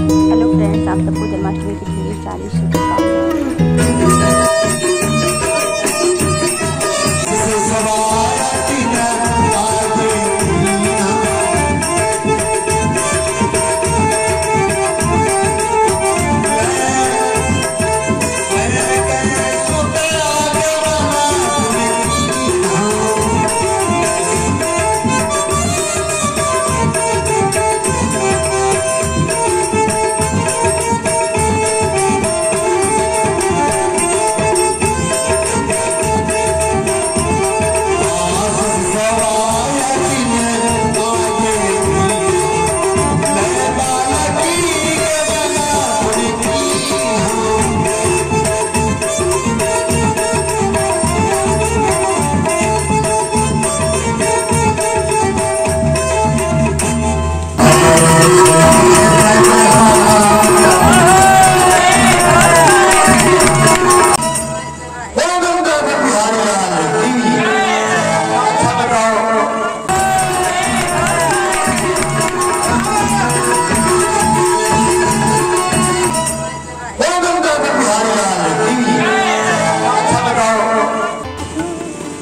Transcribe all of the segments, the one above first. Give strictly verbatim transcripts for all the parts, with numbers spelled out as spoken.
Hello friends, आप सबको जन्माष्टमी की ढेर सारी शुभकामनाएं।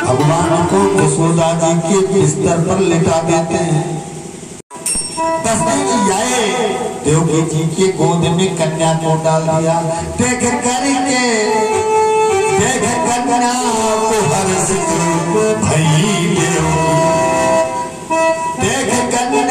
भगवान को यशोदा जी के बिस्तर पर लिटा देते हैं। दस दिन आए, देवकी जी के गोद में कन्या को डाल दिया। देख करके देख कन्या को हर्ष भई देव देख कन्या